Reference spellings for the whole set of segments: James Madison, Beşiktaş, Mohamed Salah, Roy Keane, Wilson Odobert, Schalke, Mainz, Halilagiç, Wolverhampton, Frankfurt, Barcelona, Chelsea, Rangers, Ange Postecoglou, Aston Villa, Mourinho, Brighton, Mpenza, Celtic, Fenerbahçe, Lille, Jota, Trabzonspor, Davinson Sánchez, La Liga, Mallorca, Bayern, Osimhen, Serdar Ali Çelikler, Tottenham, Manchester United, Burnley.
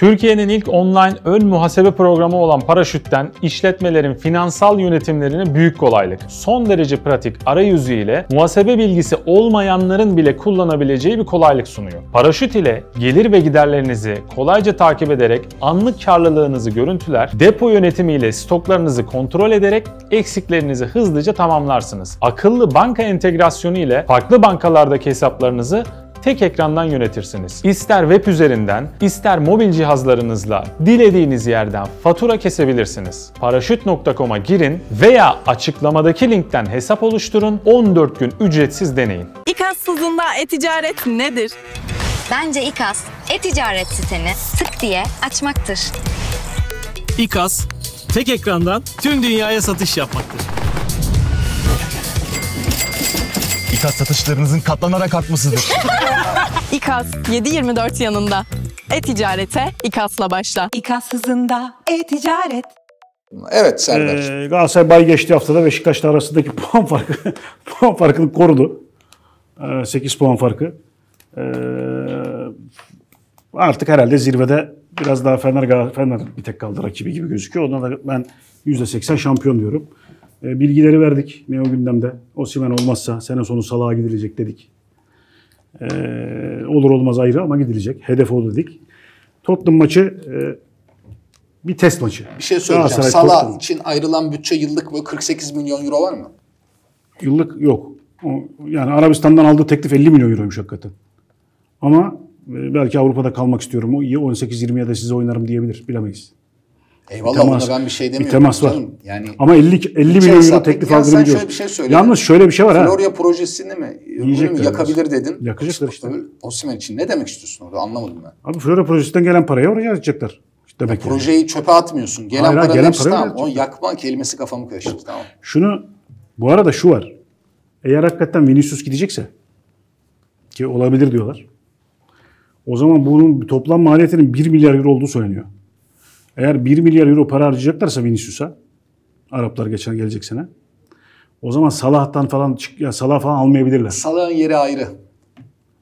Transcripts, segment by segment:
Türkiye'nin ilk online ön muhasebe programı olan Paraşüt'ten işletmelerin finansal yönetimlerine büyük kolaylık, son derece pratik arayüzü ile muhasebe bilgisi olmayanların bile kullanabileceği bir kolaylık sunuyor. Paraşüt ile gelir ve giderlerinizi kolayca takip ederek anlık karlılığınızı görüntüler, depo yönetimi ile stoklarınızı kontrol ederek eksiklerinizi hızlıca tamamlarsınız. Akıllı banka entegrasyonu ile farklı bankalardaki hesaplarınızı tek ekrandan yönetirsiniz. İster web üzerinden, ister mobil cihazlarınızla dilediğiniz yerden fatura kesebilirsiniz. Paraşüt.com'a girin veya açıklamadaki linkten hesap oluşturun. 14 gün ücretsiz deneyin. İKAS'sızında e-ticaret nedir? Bence İKAS, e-ticaret siteni tık diye açmaktır. İKAS, tek ekrandan tüm dünyaya satış yapmaktır. İKAS satışlarınızın katlanarak artmasıdır. İKAS 7/24 yanında. E-ticarete İKAS'la başla. İKAS hızında e-ticaret. Evet Serdar. Galatasaray geçtiği haftada Beşiktaş'la arasındaki puan farkını korudu. 8 puan farkı. Artık herhalde zirvede biraz daha Fener bir tek kaldı rakibi gibi gözüküyor. Ondan da ben %80 şampiyon diyorum. Bilgileri verdik Neo Gündem'de. Osimhen olmazsa sene sonu Salah'a gidilecek dedik. Olur olmaz ayrı ama gidilecek. Hedef o dedik. Tottenham maçı bir test maçı. Bir şey söyleyeceğim. Salah için ayrılan bütçe yıllık mı? 48 milyon euro var mı? Yıllık yok. O, yani Arabistan'dan aldığı teklif 50 milyon euroymuş hakikaten. Ama belki Avrupa'da kalmak istiyorum. O iyi 18-20'ye de size oynarım diyebilir. Bilemeyiz. Eyvallah temas, ona ben bir şey demiyorum. Bir temas var. Yani ama 50 milyon euro teklif aldığını biliyoruz. Şey yalnız şöyle bir şey var. Florya projesini mi yakabilir dedin. Yakacaklar işte. Osimhen için ne demek istiyorsun orada anlamadım ben. Abi Florya projesinden gelen parayı oraya harcayacaklar. İşte demek yani. Projeyi çöpe atmıyorsun. Gelen para o yakma kelimesi kafamı karıştırdı. Tamam. Şunu bu arada şu var. Eğer hakikaten Vinicius gidecekse ki olabilir diyorlar. O zaman bunun toplam maliyetinin 1 milyar euro olduğu söyleniyor. Eğer 1 milyar euro para harcayacaklarsa Vinicius'a, Araplar gelecek sene, o zaman Salah'tan falan, yani Salah falan almayabilirler. Salah'ın yeri ayrı.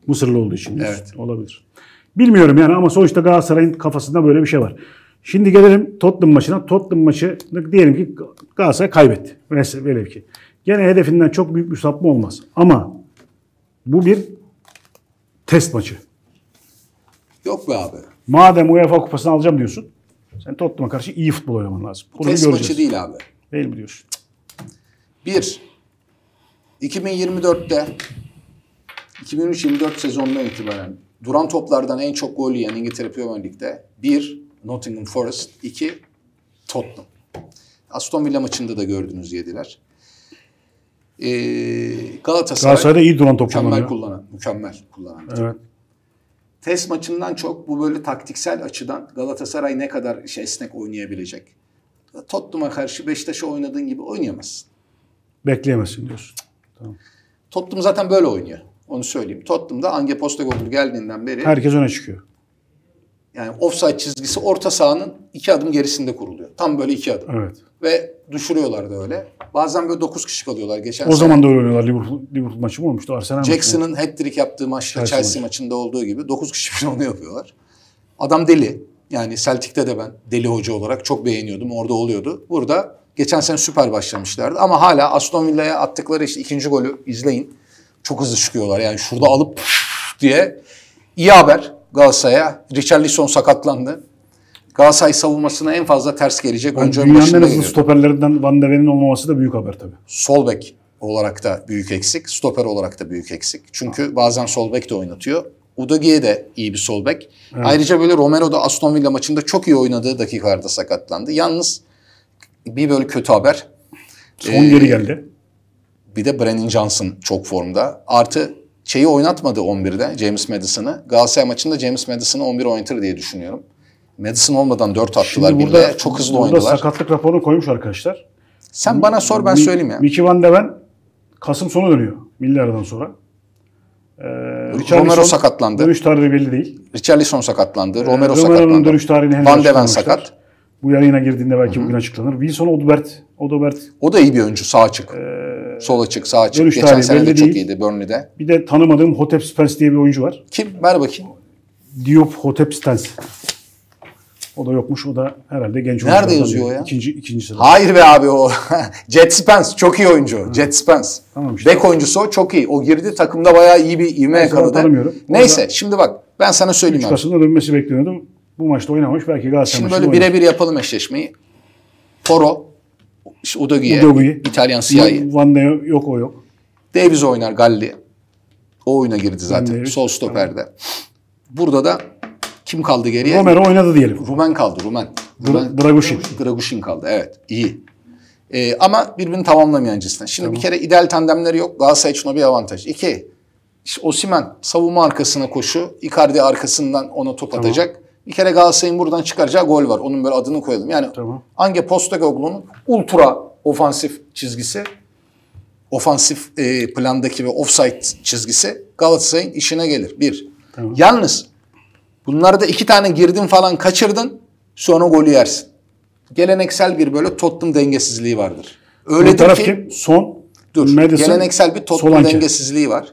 Mısırlı olduğu için. Evet. Olabilir. Bilmiyorum yani ama sonuçta Galatasaray'ın kafasında böyle bir şey var. Şimdi gelelim Tottenham maçına. Tottenham maçı diyelim ki Galatasaray kaybetti. Velev ki. Gene hedefinden çok büyük bir sapma olmaz. Ama bu bir test maçı. Yok be abi. Madem UEFA kupasını alacağım diyorsun. Sen Tottenham'a karşı iyi futbol oynaman lazım. Test maçı değil abi. Değil mi diyorsun? 1. 2024'te 2023-24 sezonuna itibaren duran toplardan en çok gol yiyen İngiltere Premier Lig'de 1. Nottingham Forest, 2. Tottenham. Aston Villa maçında da gördünüz yediler. Galatasaray'da iyi duran top kullanıyor. Mükemmel kullanan. Evet. Test maçından çok bu böyle taktiksel açıdan Galatasaray ne kadar esnek oynayabilecek. Tottenham'a karşı Beşiktaş'a oynadığın gibi oynayamazsın. Bekleyemezsin diyorsun. Tamam. Tottenham zaten böyle oynuyor. Onu söyleyeyim. Tottenham'da Ange Postecoglou geldiğinden beri herkes öne çıkıyor. Yani offside çizgisi orta sahanın 2 adım gerisinde kuruluyor. Tam böyle 2 adım. Evet. Ve düşürüyorlar da öyle. Bazen böyle 9 kişi kalıyorlar geçen sene. O zaman da öyle oynuyorlar. Liverpool maçı mı olmuştu? Arsenal maçı mı? Jackson'ın hat-trick yaptığı maçta Chelsea maçında olduğu gibi 9 kişi bile onu yapıyorlar. Adam deli. Yani Celtic'te de ben deli hoca olarak çok beğeniyordum. Orada oluyordu. Burada geçen sene süper başlamışlardı. Ama hala Aston Villa'ya attıkları işte 2. golü izleyin. Çok hızlı çıkıyorlar. Yani şurada alıp diye. İyi haber Galatasaray'a. Richarlison sakatlandı. Galatasaray savunmasına en fazla ters gelecek. Yani önce dünyanın en hızlı stoperlerinden Van de Ven'in olmaması da büyük haber tabii. Sol bek olarak da büyük eksik. Stoper olarak da büyük eksik. Çünkü bazen sol bek de oynatıyor. Udogie de iyi bir sol bek. Evet. Ayrıca böyle Romero da Aston Villa maçında çok iyi oynadığı dakikalarda sakatlandı. Yalnız bir böyle kötü haber. Son geri geldi. Bir de Brennan Johnson çok formda. Artı şeyi oynatmadı 11'de James Madison'ı. Galatasaray maçında James Madison'ı 11 oynatır diye düşünüyorum. Madison olmadan 4 attılar. Şimdi burada çok hızlı oynadılar. Burada sakatlık raporunu koymuş arkadaşlar. Sen bana sor ben söyleyeyim ya. Mickey Van de Ven Kasım sonu dönüyor. Milli aradan sonra. Romero sakatlandı. Dönüş tarihi belli değil. Richarlison sakatlandı. Romero sakatlandı. Dönüş tarihini Van de Ven sakat. Bu yayına girdiğinde belki bugün açıklanır. Wilson Odobert. O da iyi bir oyuncu. Sağ açık. Sol açık, sağ açık. Dönüş geçen sene de çok iyiydi Burnley'de. Bir de tanımadığım Djed Spence diye bir oyuncu var. Kim? Ver bakayım. Diop Djed Spence. O da yokmuş. O da herhalde genç oyuncu. Nerede yazıyor ya? İkinci sırada. Hayır be abi o. Djed Spence çok iyi oyuncu. Djed Spence. Tamam işte. Bek oyuncusu o çok iyi. O girdi takımda bayağı iyi bir ivme yakaladı. Neyse şimdi bak ben sana söyleyeyim. 3 Kasım'da dönmesi bekleniyordum. Bu maçta oynamamış. Belki Galatasaray maçında oynamış. Şimdi böyle birebir yapalım eşleşmeyi. Toro, işte Udogie, İtalyan siyahi. Van de Ven yok o yok. Davies oynar Galli. O oyuna girdi zaten. Sol stoperde. Tamam. Burada da kim kaldı geriye? Romero oynadı diyelim. Rumen kaldı. Dragușin kaldı. Evet. İyi. Ama birbirini tamamlamayan cinsten. Şimdi tamam. Bir kere ideal tandemleri yok. Galatasaray için o bir avantaj. İki. İşte Osimhen savunma arkasına koşu. Icardi arkasından ona top tamam. atacak. Bir kere Galatasaray'ın buradan çıkaracağı gol var. Onun böyle adını koyalım. Yani tamam. Ange Postecoglou'nun ultra ofansif çizgisi, ofansif plandaki ve offside çizgisi Galatasaray'ın işine gelir. Bir. Tamam. Yalnız bunlarda 2 tane girdin falan kaçırdın sonra golü yersin. Geleneksel bir böyle Tottenham dengesizliği vardır. Öyle taraf ki kim? Son. Dur. Madison, geleneksel bir Tottenham Solanke dengesizliği var.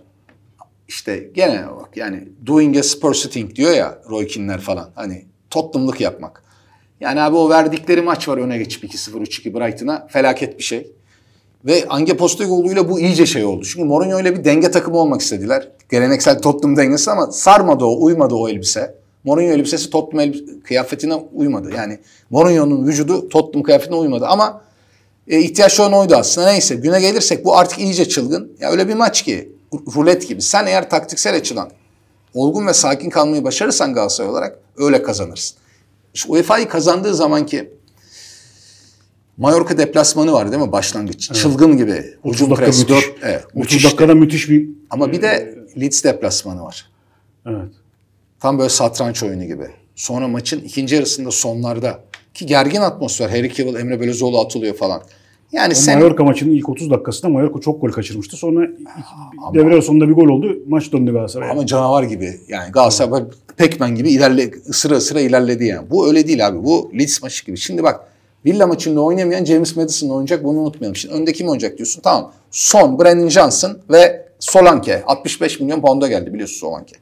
İşte gene bak yani doing a Spurs thing diyor ya Roy Keane'ler falan. Hani Tottenham'lık yapmak. Yani abi o verdikleri maç var öne geçip 2-0 3-2 Brighton'a felaket bir şey. Ve Ange Postecoglou bu iyice şey oldu. Çünkü Mourinho ile bir denge takımı olmak istediler. Geleneksel Tottenham dengesi ama sarmadı o, uymadı o elbise. Mourinho elbisesi Tottenham kıyafetine uymadı. Yani Mourinho'nun vücudu Tottenham kıyafetine uymadı ama ihtiyaç olan oydu aslında. Neyse güne gelirsek bu artık iyice çılgın. Ya öyle bir maç ki rulet gibi. Sen eğer taktiksel açıdan olgun ve sakin kalmayı başarırsan Galatasaray olarak öyle kazanırsın. Şu UEFA'yı kazandığı zaman ki Mallorca deplasmanı var değil mi başlangıç? Evet. Çılgın gibi. 30 dakika pres, müthiş. Evet, 30 dakikada müthiş bir... Ama bir de Leeds deplasmanı var. Evet. Tam böyle satranç oyunu gibi. Sonra maçın ikinci yarısında sonlarda ki gergin atmosfer. Harry Kewell, Emre Belözoğlu atılıyor falan. Yani Mallorca maçının ilk 30 dakikasında Mallorca çok gol kaçırmıştı. Sonra devre sonunda bir gol oldu. Maç döndü Galatasaray'a. Ama canavar gibi. Yani Galatasaray Pac-Man gibi sıra sıra ilerledi yani. Bu öyle değil abi. Bu Leeds maçı gibi. Şimdi bak Villa maçında oynamayan James Madison oynayacak. Bunu unutmayalım. Şimdi önde kim oynayacak diyorsun. Tamam. Son, Brennan Johnson ve Solanke. 65 milyon pound'a geldi biliyorsun Solanke.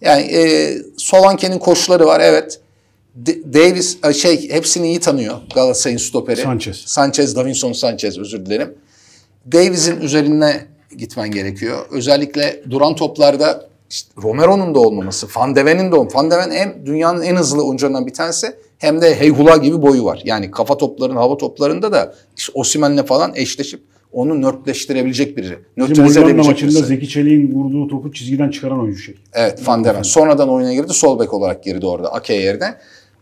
Yani Solanke'nin koşuları var evet. Davies hepsini iyi tanıyor Galatasaray'ın stoperi. Sanchez, Davinson Sánchez özür dilerim. Davies'in üzerine gitmen gerekiyor. Özellikle duran toplarda işte Romero'nun da olmaması, Van de Ven'in de olmaması. Van de Ven hem dünyanın en hızlı oyuncularından bir tanesi hem de heyhula gibi boyu var. Yani kafa toplarının, hava toplarında da işte Osimhen'le falan eşleşip onu nörtleştirebilecek biri. Nörtleştirebilecek birisi. Bizim maçında Zeki Çelik'in vurduğu topu çizgiden çıkaran oyuncu şey. Evet, Van de Ven. Sonradan oyuna girdi, sol bek olarak girdi orada, Ake yerine.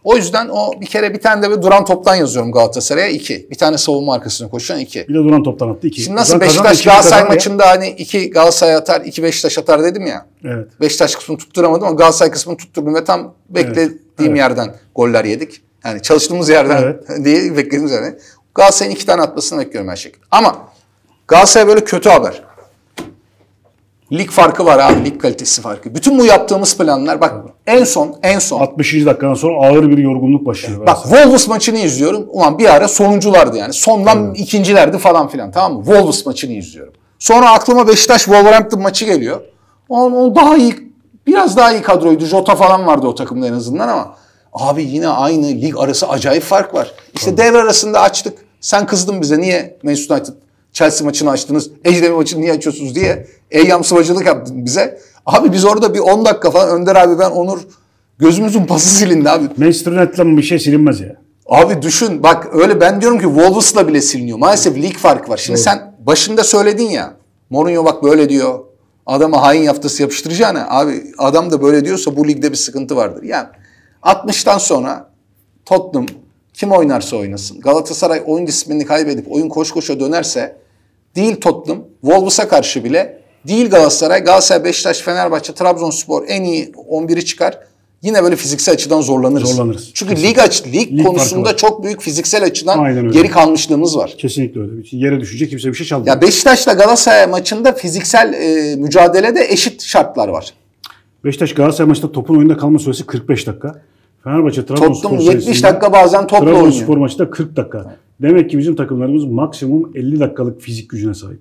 O yüzden o bir kere bir tane de böyle duran toptan yazıyorum Galatasaray'a 2. Bir tane savunma arkasına koşan 2. Bir de duran toptan attı 2. Şimdi nasıl Beşiktaş Galatasaray maçında hani 2 Galatasaray atar, 2 Beşiktaş atar dedim ya. Evet. Beşiktaş kısmını tutturamadım ama Galatasaray kısmını tutturdum ve tam beklediğim yerden goller yedik. Yani çalıştığımız yerden değil, beklediğimiz yerden. Galatasaray'ın 2 tane atmasını bekliyorum her şekilde. Ama Galatasaray böyle kötü haber. Lig farkı var abi, lig kalitesi farkı. Bütün bu yaptığımız planlar bak en son 60. dakikadan sonra ağır bir yorgunluk başlıyor. Bak Wolves maçını izliyorum. Ulan bir ara sonunculardı yani. Sondan ikincilerdi falan filan tamam mı? Wolves maçını izliyorum. Sonra aklıma Beşiktaş Wolverhampton maçı geliyor. O daha iyi, biraz daha iyi kadroydu. Jota falan vardı o takımda en azından ama abi yine aynı lig arası acayip fark var. İşte devre arasında açtık. Sen kızdın bize. Niye Manchester United Chelsea maçını açtınız, Ejderha maçını niye açıyorsunuz diye yamsıvacılık yaptın bize. Abi biz orada bir 10 dakika falan Önder abi ben Onur gözümüzün pası silindi abi. Manchester United'la bir şey silinmez ya. Abi düşün bak öyle ben diyorum ki Wolves'la bile siliniyor. Maalesef lig farkı var. Şimdi sen başında söyledin ya Mourinho bak böyle diyor. Adama hain yaftası yapıştıracağına abi adam da böyle diyorsa bu ligde bir sıkıntı vardır. Yani 60'tan sonra Tottenham kim oynarsa oynasın. Galatasaray oyun disiplinini kaybedip oyun koş koşa dönerse değil Tottenham, Wolves'a karşı bile değil Galatasaray, Beşiktaş, Fenerbahçe, Trabzonspor en iyi 11'i çıkar. Yine böyle fiziksel açıdan zorlanırız. Çünkü lig konusunda çok büyük fiziksel açıdan geri kalmışlığımız var. Kesinlikle öyle. Yere düşecek kimse bir şey çalmıyor. Ya Beşiktaş'la Galatasaray maçında fiziksel mücadelede eşit şartlar var. Beşiktaş Galatasaray maçında topun oyunda kalma süresi 45 dakika. Fenerbahçe Trabzonspor 70 dakika bazen topla oynuyor. Trabzonspor maçında 40 dakika. Demek ki bizim takımlarımız maksimum 50 dakikalık fizik gücüne sahip.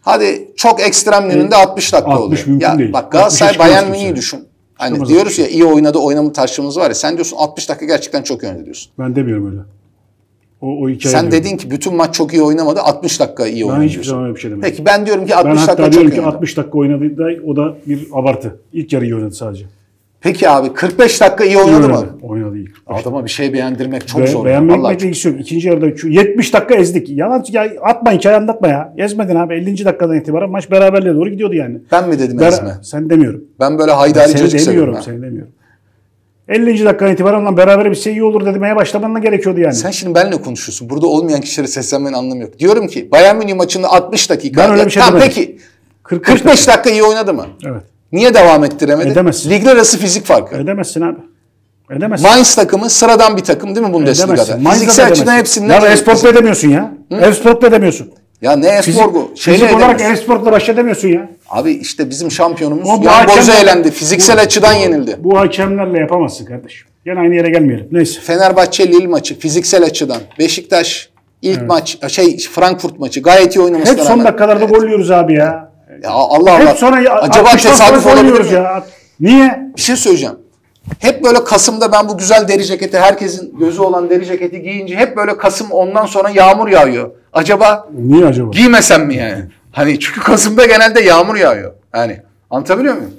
Hadi çok ekstremlerinde 60 dakika oluyor. Ya, bak Galatasaray Bayern Münih'i düşün. Hani diyoruz ya iyi oynadı, oynama tartışmamız var ya. Sen diyorsun 60 dakika gerçekten çok iyi oynadı diyorsun. Ben demiyorum öyle. O hikaye sen diyorum. Dedin ki bütün maç çok iyi oynamadı, 60 dakika iyi oynadı. Ben hiçbir zaman bir şey demedim. Peki ben diyorum ki 60 dakika çok iyi. Ben hatta diyorum ki 60 dakika oynadı da o da bir abartı. İlk yarı iyi oynadı sadece. Peki abi 45 dakika iyi oynadı mı? Oynadı iyi. Adama bir şey beğendirmek çok zor. Beğenmek de istiyorum. İkinci yarıda 70 dakika ezdik. Yalan atma, hikaye anlatma ya. Ezmedin abi. 50. dakikadan itibaren maç beraberliğe doğru gidiyordu yani. Ben mi dedim ezme? Sen demiyorum. Ben böyle haydari çocuk seviyorum. Seni demiyorum. 50. dakikadan itibaren lan beraber bir şey iyi olur demeye başlamanla gerekiyordu yani. Sen şimdi benimle konuşuyorsun. Burada olmayan kişilere seslenmenin anlamı yok. Diyorum ki Bayern Münih maçında 60 dakika. Ben öyle bir şey demedim. Peki 45 dakika iyi oynadı mı? Evet. Niye devam ettiremedi? Edemezsin. Ligler arası fizik farkı. Edemezsin abi. Edemezsin. Mainz takımı sıradan bir takım değil mi Bundesliga'da? Fiziksel açıdan hepsinden... Ya Esport'la edemiyorsun ya. Esport'la edemiyorsun. Ya ne Esport'u? Fizik olarak Esport'la baş edemiyorsun ya. Abi işte bizim şampiyonumuz Yamboza elendi. Fiziksel açıdan yenildi. Bu hakemlerle yapamazsın kardeşim. Gene aynı yere gelmeyelim. Neyse. Fenerbahçe Lille maçı fiziksel açıdan. Beşiktaş ilk maç Frankfurt maçı gayet iyi oynamışlar. Hep son dakikalarda gol yiyoruz abi ya. Ya Allah Allah. Hep sonra acaba tesadüf olabilir mi? Ya. Niye? Bir şey söyleyeceğim. Hep böyle Kasım'da ben bu güzel deri ceketi, herkesin gözü olan deri ceketi giyince hep böyle Kasım, ondan sonra yağmur yağıyor. Acaba niye acaba? Giymesem mi yani? Hani çünkü Kasım'da genelde yağmur yağıyor. Yani anlatabiliyor muyum?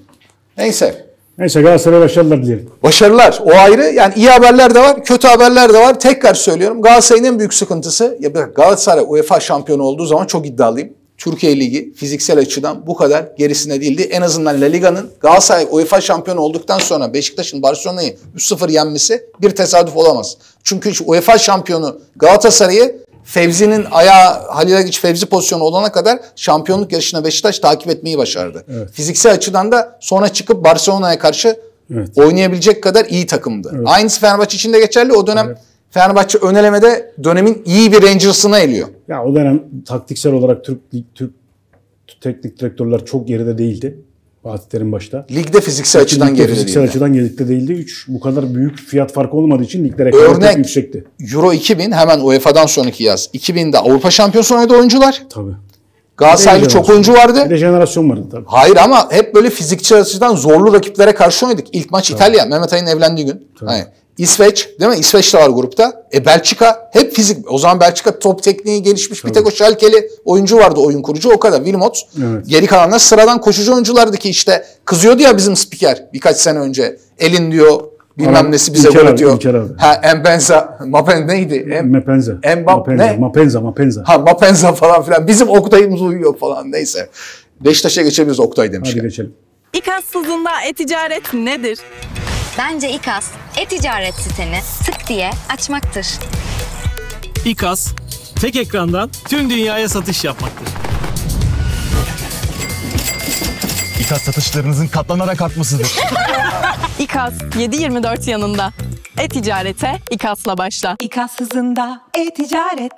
Neyse. Neyse Galatasaray'a başarılar dilerim. Başarılar. O ayrı. Yani iyi haberler de var, kötü haberler de var. Tekrar söylüyorum. Galatasaray'ın en büyük sıkıntısı, ya Galatasaray UEFA şampiyonu olduğu zaman çok iddialıyım. Türkiye Ligi fiziksel açıdan bu kadar gerisine değildi. En azından La Liga'nın Galatasaray UEFA şampiyonu olduktan sonra Beşiktaş'ın Barcelona'yı 3-0 yenmesi bir tesadüf olamaz. Çünkü UEFA şampiyonu Galatasaray'ı Fevzi'nin ayağı, Halilagiç Fevzi pozisyonu olana kadar şampiyonluk yarışına Beşiktaş takip etmeyi başardı. Evet. Fiziksel açıdan da sonra çıkıp Barcelona'ya karşı oynayabilecek kadar iyi takımdı. Evet. Aynısı Fenerbahçe için de geçerli. O dönem Fenerbahçe önelemede dönemin iyi bir Rangers'ına eliyor. Ya o dönem taktiksel olarak Türk teknik direktörler çok geride değildi. Fatih Terim başta. Ligde fiziksel açıdan geride değildi. Fiziksel açıdan geride değildi. 3 bu kadar büyük fiyat farkı olmadığı için ligde rekabet yüksekti. Euro 2000 hemen UEFA'dan sonraki yaz. 2000'de Avrupa Şampiyonası oynadı oyuncular. Tabii. Galatasaraylı çok oyuncu vardı. Bir de jenerasyon vardı tabii. Hayır ama hep böyle fiziksel açıdan zorlu rakiplere karşı oynadık. İlk maç İtalya. Mehmet Ali'nin evlendiği gün. Hayır. İsveç değil mi? İsveç de var grupta. Belçika hep fizik. O zaman Belçika top tekniği gelişmiş. Bir tek o Schalke'li oyuncu vardı, oyun kurucu. O kadar. Wilmots. Evet. Geri kalanlar sıradan koşucu oyunculardı ki işte kızıyordu ya bizim spiker birkaç sene önce. Elin diyor bilmem nesi bize öğretiyor. Ha Mpenza. Mpenza falan filan. Bizim Oktay'ımız uyuyor falan. Neyse. Beşiktaş'a geçebiliriz Oktay demişken. Hadi geçelim. İKAS'sızlığında e-ticaret nedir? Bence İKAS, e-ticaret siteni tık diye açmaktır. İKAS, tek ekrandan tüm dünyaya satış yapmaktır. İKAS satışlarınızın katlanarak artmasıdır. İKAS, 7/24 yanında. E-ticarete İKAS'la başla. İKAS hızında e-ticaret.